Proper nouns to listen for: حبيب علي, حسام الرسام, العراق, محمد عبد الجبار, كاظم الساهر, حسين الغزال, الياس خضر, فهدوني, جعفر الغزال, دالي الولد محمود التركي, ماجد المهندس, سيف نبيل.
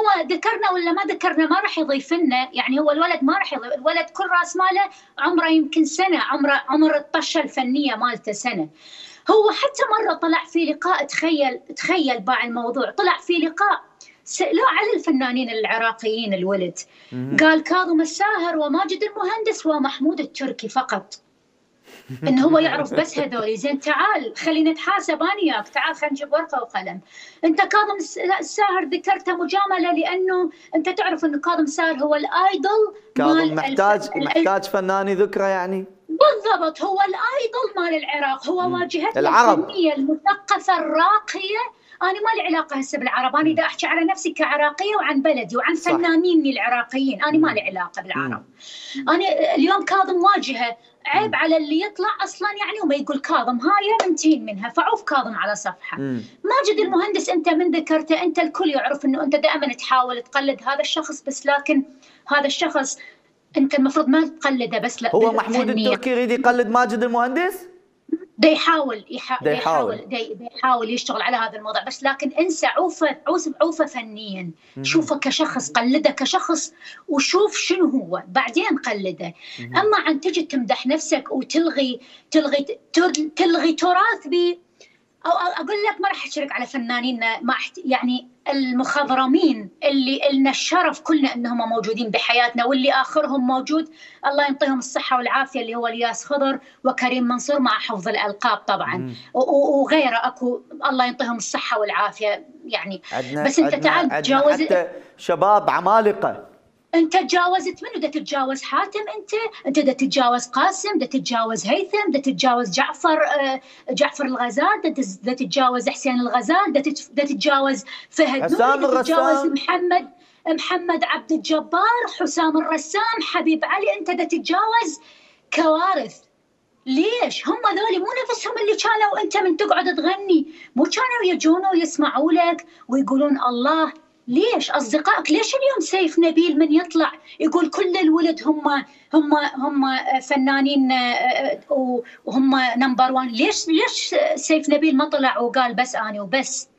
هو ذكرنا ولا ما ذكرنا ما راح يضيف لنا، يعني هو الولد ما راح يضيف، الولد كل راس ماله عمره يمكن سنه، عمر الطشه الفنيه مالته سنه. هو حتى مره طلع في لقاء، تخيل باع الموضوع، طلع في لقاء سألوه على الفنانين العراقيين الولد، قال كاظم الساهر وماجد المهندس ومحمود التركي فقط، إن هو يعرف بس هذول. زين تعال خلينا نتحاسب أنا وياك، تعال خلينا نجيب ورقة وقلم. أنت كاظم الساهر ذكرته مجاملة لأنه أنت تعرف إن كاظم الساهر هو الأيدل، كاظم محتاج فناني ذكرى يعني بالضبط، هو الأيدل مال العراق، هو واجهتنا الفنية المثقفة الراقية. أنا ما لي علاقة هسه بالعرب، أنا إذا أحكي على نفسي كعراقية وعن بلدي وعن فنانيني العراقيين، أنا ما لي علاقة بالعرب. أنا اليوم كاظم واجهة، عيب على اللي يطلع أصلا يعني وما يقول كاظم هاي منتهين منها، فعوف كاظم على صفحة. ماجد المهندس أنت من ذكرته، أنت الكل يعرف أنه أنت دائما تحاول تقلد هذا الشخص، بس لكن هذا الشخص أنت المفروض ما تقلده. بس لا، هو محمود التركي يريد يقلد ماجد المهندس؟ دا يحاول يشتغل على هذا الموضوع، بس لكن انسى عوفه فنيا، شوفه كشخص، قلده كشخص وشوف شنو هو بعدين قلده. اما عن تجي تمدح نفسك وتلغي تلغي تلغي, تلغي تراث بي، او اقول لك ما راح اشارك على فنانيننا، ما يعني المخضرمين اللي لنا الشرف كلنا انهم موجودين بحياتنا، واللي اخرهم موجود الله ينطيهم الصحه والعافيه، اللي هو الياس خضر وكريم منصور مع حفظ الالقاب طبعا وغيره، اكو الله ينطيهم الصحه والعافيه يعني. بس انت تعال تجاوز شباب عمالقه، انت تجاوزت منو؟ دا تتجاوز حاتم، انت دا تتجاوز قاسم، دا تتجاوز هيثم، دا تتجاوز جعفر الغزال، دا تتجاوز حسين الغزال، دا تتجاوز فهدوني، دا تتجاوز محمد عبد الجبار، حسام الرسام، حبيب علي. انت دا تتجاوز كوارث. ليش؟ هم ذولي مو نفسهم اللي كانوا انت من تقعد تغني، مو كانوا يجونوا ويسمعوا لك ويقولون الله؟ ليش اصدقائك؟ ليش اليوم سيف نبيل من يطلع يقول كل الولد هم فنانين وهم نمبر 1؟ ليش سيف نبيل ما طلع وقال بس انا وبس؟